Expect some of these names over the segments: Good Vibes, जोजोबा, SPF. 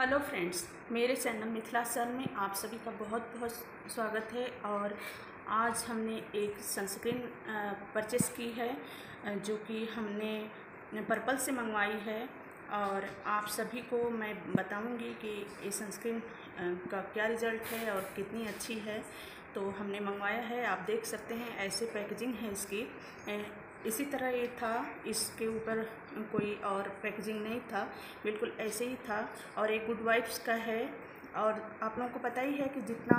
Hello friends, मेरे channel Mithila sir में आप सभी का बहुत बहुत स्वागत है। और आज हमने एक सनस्क्रीन परचेस की है जो कि हमने पर्पल से मंगवाई है। और आप सभी को मैं बताऊंगी कि ये सनस्क्रीन का क्या रिज़ल्ट है और कितनी अच्छी है। तो हमने मंगवाया है, आप देख सकते हैं ऐसे पैकेजिंग है इसकी। इसी तरह ये था, इसके ऊपर कोई और पैकेजिंग नहीं था, बिल्कुल ऐसे ही था। और एक गुड वाइब्स का है। और आप लोगों को पता ही है कि जितना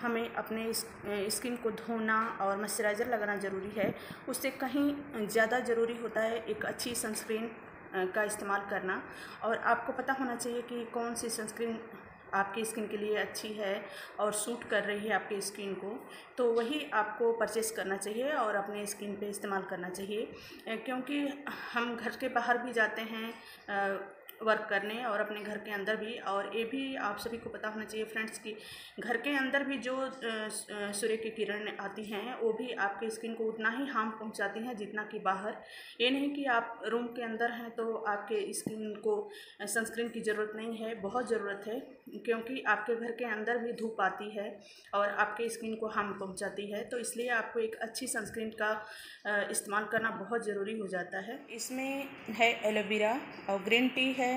हमें अपने स्किन को धोना और मॉइस्चराइज़र लगाना ज़रूरी है, उससे कहीं ज़्यादा ज़रूरी होता है एक अच्छी सनस्क्रीन का इस्तेमाल करना। और आपको पता होना चाहिए कि कौन सी सनस्क्रीन आपकी स्किन के लिए अच्छी है और सूट कर रही है आपकी स्किन को, तो वही आपको परचेस करना चाहिए और अपने स्किन पे इस्तेमाल करना चाहिए। क्योंकि हम घर के बाहर भी जाते हैं वर्क करने और अपने घर के अंदर भी। और ये भी आप सभी को पता होना चाहिए फ्रेंड्स कि घर के अंदर भी जो सूर्य की किरण आती हैं वो भी आपके स्किन को उतना ही हार्म पहुंचाती हैं जितना कि बाहर। ये नहीं कि आप रूम के अंदर हैं तो आपके स्किन को सनस्क्रीन की ज़रूरत नहीं है, बहुत ज़रूरत है। क्योंकि आपके घर के अंदर भी धूप आती है और आपके स्किन को हार्म पहुँचाती है, तो इसलिए आपको एक अच्छी सनस्क्रीन का इस्तेमाल करना बहुत ज़रूरी हो जाता है। इसमें है एलोवेरा और ग्रीन टी है,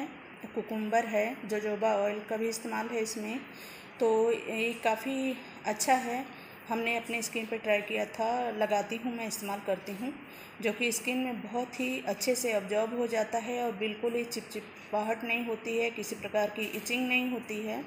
कुकुम्बर है, जोजोबा ऑयल का भी इस्तेमाल है इसमें। तो ये काफ़ी अच्छा है, हमने अपने स्किन पर ट्राई किया था। लगाती हूँ, मैं इस्तेमाल करती हूँ, जो कि स्किन में बहुत ही अच्छे से अब्जॉर्ब हो जाता है और बिल्कुल ही चिपचिपाहट नहीं होती है, किसी प्रकार की इचिंग नहीं होती है,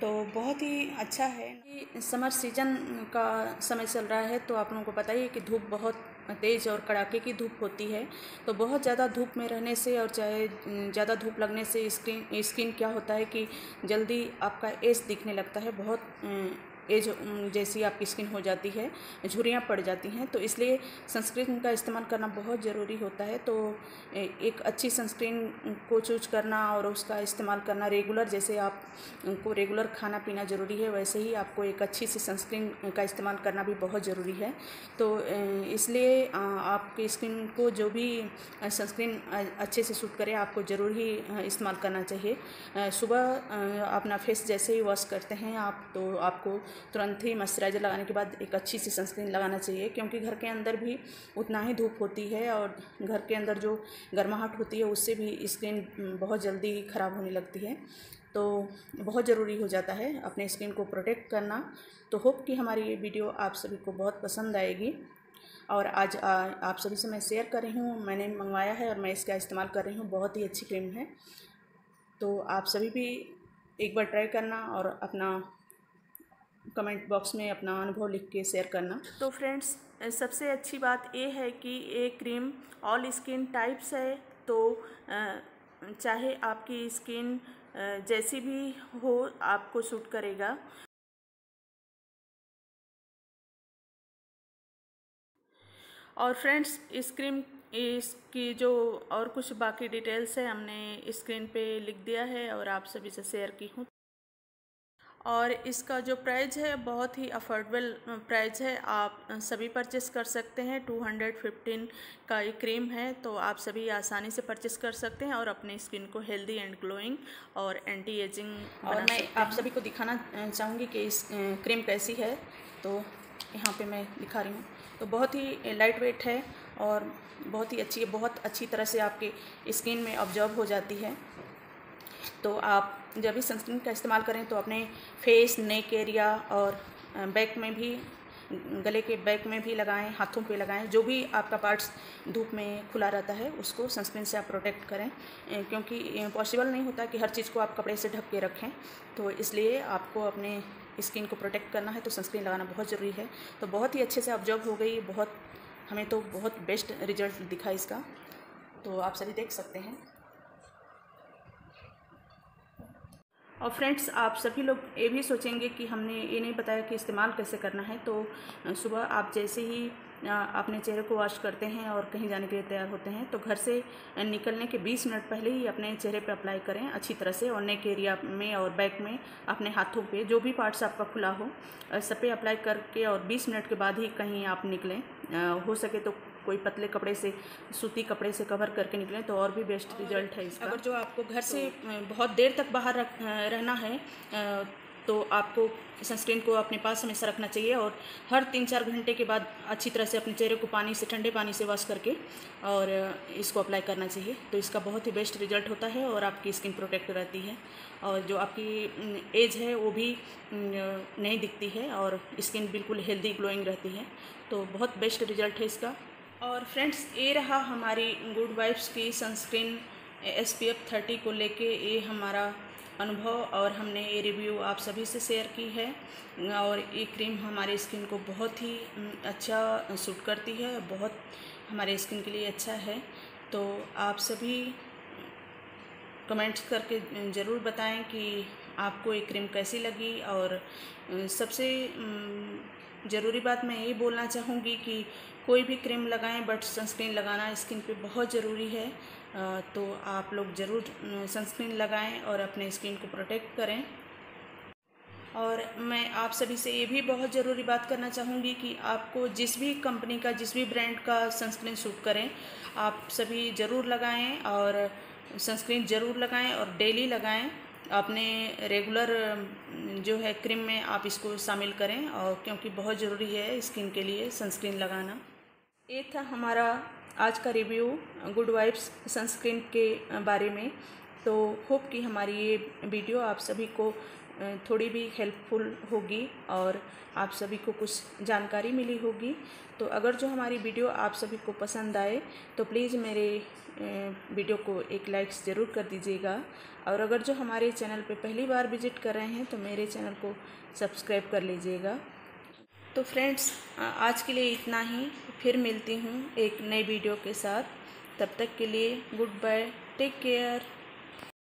तो बहुत ही अच्छा है। समर सीजन का समय चल रहा है, तो आप लोगों को पता ही है कि धूप बहुत तेज़ और कड़ाके की धूप होती है। तो बहुत ज़्यादा धूप में रहने से और चाहे ज़्यादा धूप लगने से स्किन क्या होता है कि जल्दी आपका एज दिखने लगता है, बहुत एज जैसी आपकी स्किन हो जाती है, झुर्रियाँ पड़ जाती हैं। तो इसलिए सनस्क्रीन का इस्तेमाल करना बहुत ज़रूरी होता है। तो एक अच्छी सनस्क्रीन को चूज करना और उसका इस्तेमाल करना रेगुलर, जैसे आप को रेगुलर खाना पीना ज़रूरी है, वैसे ही आपको एक अच्छी सी सनस्क्रीन का इस्तेमाल करना भी बहुत ज़रूरी है। तो इसलिए आपकी स्किन को जो भी सनस्क्रीन अच्छे से सूट करे आपको ज़रूर ही इस्तेमाल करना चाहिए। सुबह अपना फेस जैसे ही वॉश करते हैं आप, तो आपको तुरंत ही मॉइस्चराइज़र लगाने के बाद एक अच्छी सी सनस्क्रीन लगाना चाहिए। क्योंकि घर के अंदर भी उतना ही धूप होती है और घर के अंदर जो गर्माहट होती है उससे भी स्किन बहुत जल्दी ख़राब होने लगती है। तो बहुत ज़रूरी हो जाता है अपने स्किन को प्रोटेक्ट करना। तो होप कि हमारी ये वीडियो आप सभी को बहुत पसंद आएगी। और आज आप सभी से मैं शेयर कर रही हूँ, मैंने मंगवाया है और मैं इसका इस्तेमाल कर रही हूँ। बहुत ही अच्छी क्रीम है, तो आप सभी भी एक बार ट्राई करना और अपना कमेंट बॉक्स में अपना अनुभव लिख के शेयर करना। तो फ्रेंड्स, सबसे अच्छी बात ये है कि ये क्रीम ऑल स्किन टाइप्स है, तो चाहे आपकी स्किन जैसी भी हो आपको सूट करेगा। और फ्रेंड्स, इस क्रीम इसकी जो और कुछ बाकी डिटेल्स है हमने स्क्रीन पे लिख दिया है और आप सभी से शेयर की हूँ। और इसका जो प्राइस है बहुत ही अफोर्डेबल प्राइस है, आप सभी परचेस कर सकते हैं। 215 का ये क्रीम है, तो आप सभी आसानी से परचेस कर सकते हैं और अपनी स्किन को हेल्दी एंड ग्लोइंग और एंटी एजिंग। और मैं आप सभी को दिखाना चाहूँगी कि इस क्रीम कैसी है, तो यहाँ पे मैं दिखा रही हूँ। तो बहुत ही लाइट वेट है और बहुत ही अच्छी है, बहुत अच्छी तरह से आपके स्किन में ऑब्जॉर्ब हो जाती है। तो आप जब भी सनस्क्रीन का इस्तेमाल करें तो अपने फेस, नेक एरिया और बैक में भी, गले के बैक में भी लगाएं, हाथों पे लगाएं, जो भी आपका पार्ट्स धूप में खुला रहता है उसको सनस्क्रीन से आप प्रोटेक्ट करें। क्योंकि पॉसिबल नहीं होता कि हर चीज़ को आप कपड़े से ढक के रखें, तो इसलिए आपको अपने स्किन को प्रोटेक्ट करना है तो सनस्क्रीन लगाना बहुत ज़रूरी है। तो बहुत ही अच्छे से ऑब्जॉर्ब हो गई, बहुत हमें तो बहुत बेस्ट रिजल्ट दिखा इसका, तो आप सभी देख सकते हैं। और फ्रेंड्स, आप सभी लोग ये भी सोचेंगे कि हमने ये नहीं बताया कि इस्तेमाल कैसे करना है। तो सुबह आप जैसे ही अपने चेहरे को वॉश करते हैं और कहीं जाने के लिए तैयार होते हैं, तो घर से निकलने के 20 मिनट पहले ही अपने चेहरे पे अप्लाई करें अच्छी तरह से, और नेक एरिया में और बैक में, अपने हाथों पे, जो भी पार्ट्स आपका खुला हो सब पे अप्लाई करके। और 20 मिनट के बाद ही कहीं आप निकलें, हो सके तो कोई पतले कपड़े से सूती कपड़े से कवर करके निकलें तो और भी बेस्ट रिजल्ट है इसका। अगर जो आपको घर से बहुत देर तक बाहर रहना है तो आपको सनस्क्रीन को अपने पास हमेशा रखना चाहिए और हर 3-4 घंटे के बाद अच्छी तरह से अपने चेहरे को पानी से ठंडे पानी से वॉश करके और इसको अप्लाई करना चाहिए। तो इसका बहुत ही बेस्ट रिजल्ट होता है और आपकी स्किन प्रोटेक्ट रहती है और जो आपकी एज है वो भी नहीं दिखती है और स्किन बिल्कुल हेल्दी ग्लोइंग रहती है। तो बहुत बेस्ट रिजल्ट है इसका। और फ्रेंड्स, ये रहा हमारी गुड वाइब्स की सनस्क्रीन SPF 30 को लेके ये हमारा अनुभव और हमने ये रिव्यू आप सभी से शेयर की है। और ये क्रीम हमारे स्किन को बहुत ही अच्छा सूट करती है, बहुत हमारे स्किन के लिए अच्छा है। तो आप सभी कमेंट्स करके ज़रूर बताएं कि आपको ये क्रीम कैसी लगी। और सबसे ज़रूरी बात मैं ये बोलना चाहूँगी कि कोई भी क्रीम लगाएं बट सनस्क्रीन लगाना स्किन पे बहुत ज़रूरी है। तो आप लोग ज़रूर सनस्क्रीन लगाएं और अपने स्किन को प्रोटेक्ट करें। और मैं आप सभी से ये भी बहुत ज़रूरी बात करना चाहूँगी कि आपको जिस भी कंपनी का जिस भी ब्रांड का सनस्क्रीन सूट करें आप सभी ज़रूर लगाएं और सनस्क्रीन ज़रूर लगाएं और डेली लगाएं। अपने रेगुलर जो है क्रीम में आप इसको शामिल करें और क्योंकि बहुत ज़रूरी है स्किन के लिए सनस्क्रीन लगाना। ये था हमारा आज का रिव्यू गुड वाइब्स सनस्क्रीन के बारे में। तो होप कि हमारी ये वीडियो आप सभी को थोड़ी भी हेल्पफुल होगी और आप सभी को कुछ जानकारी मिली होगी। तो अगर जो हमारी वीडियो आप सभी को पसंद आए तो प्लीज़ मेरे वीडियो को एक लाइक ज़रूर कर दीजिएगा। और अगर जो हमारे चैनल पे पहली बार विजिट कर रहे हैं तो मेरे चैनल को सब्सक्राइब कर लीजिएगा। तो फ्रेंड्स, आज के लिए इतना ही। फिर मिलती हूँ एक नई वीडियो के साथ। तब तक के लिए गुड बाय, टेक केयर।